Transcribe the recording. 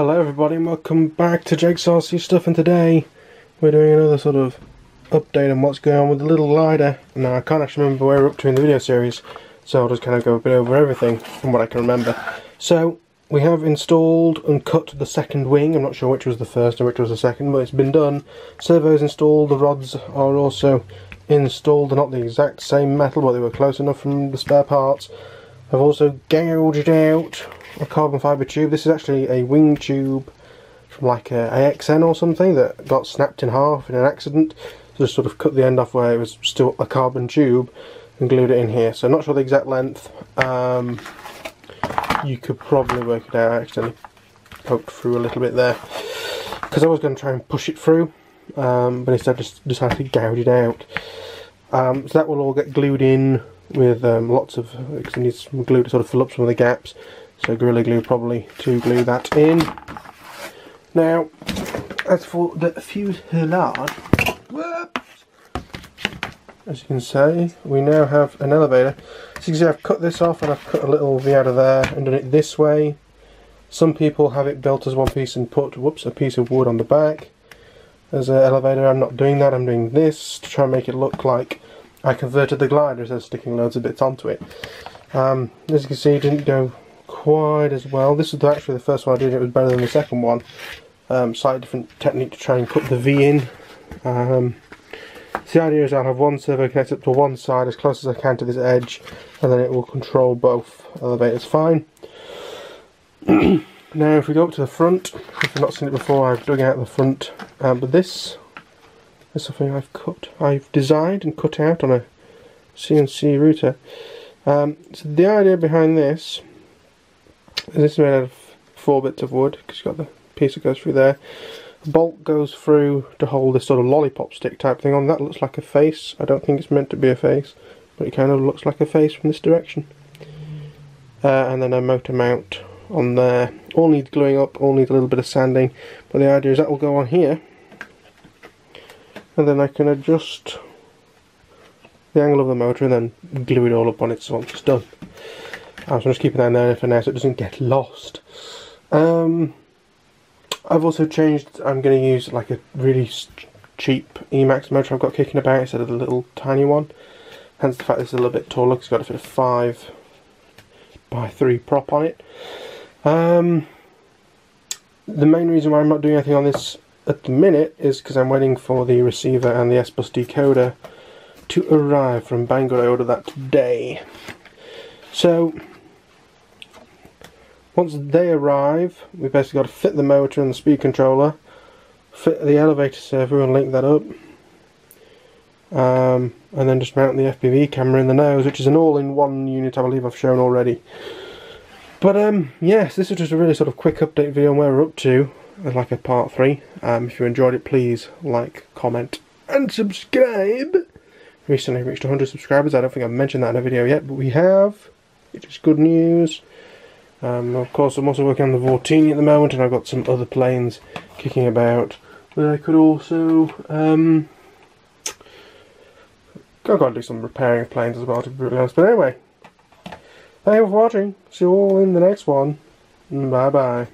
Hello everybody and welcome back to Jake's RC Stuff, and today we're doing another sort of update on what's going on with the little glider. Now I can't actually remember where we're up to in the video series, so I'll just kind of go a bit over everything from what I can remember. So we have installed and cut the second wing. I'm not sure which was the first and which was the second, but it's been done. Servo's installed, the rods are also installed. They're not the exact same metal, but they were close enough from the spare parts. I've also gouged out a carbon fibre tube. This is actually a wing tube from like a AXN or something that got snapped in half in an accident. So just sort of cut the end off where it was still a carbon tube and glued it in here. So not sure the exact length. You could probably work it out. I accidentally poked through a little bit there because I was going to try and push it through, but instead I just decided to gouge it out. So that will all get glued in with lots of, because I need some glue to sort of fill up some of the gaps, so Gorilla Glue probably to glue that in. Now as for the fuselage, as you can see, we now have an elevator. As you can see, I've cut this off and I've cut a little V out of there and done it this way. Some people have it built as one piece and put, whoops, a piece of wood on the back as an elevator. I'm not doing that, I'm doing this to try and make it look like I converted the glider instead of sticking loads of bits onto it. As you can see, it didn't go quite as well. This was actually the first one I did, it was better than the second one. Slightly different technique to try and cut the V in. So the idea is I'll have one servo connected up to one side as close as I can to this edge, and then it will control both elevators fine. Now if we go up to the front, if you've not seen it before, I've dug out the front, but this is something I've designed and cut out on a CNC router. So the idea behind this is this is made out of 4 bits of wood, because you've got the piece that goes through there. A bolt goes through to hold this sort of lollipop stick type thing on. That looks like a face. I don't think it's meant to be a face, but it kind of looks like a face from this direction. And then a motor mount on there. All needs gluing up, all needs a little bit of sanding, but the idea is that will go on here. And then I can adjust the angle of the motor and then glue it all up on it once it's done. So I'm just keeping that in there for now so it doesn't get lost. I've also changed, I'm going to use like a really cheap Emax motor I've got kicking about instead of the little tiny one. Hence the fact this is a little bit taller because it's got a fit of 5x3 prop on it. The main reason why I'm not doing anything on this at the minute is because I'm waiting for the receiver and the S-Bus decoder to arrive from Banggood. I ordered that today. So once they arrive, we've basically got to fit the motor and the speed controller, fit the elevator servo and link that up, and then just mount the FPV camera in the nose, which is an all-in-one unit I believe I've shown already. But yes, this is just a really sort of quick update video on where we're up to, like a part 3. If you enjoyed it, please like, comment and subscribe. Recently reached 100 subscribers. I don't think I've mentioned that in a video yet, but we have, which is good news. Of course I'm also working on the Vortini at the moment, and I've got some other planes kicking about that I could also I've got to do some repairing of planes as well, to be brutally honest. But anyway, thank you for watching, see you all in the next one, bye bye.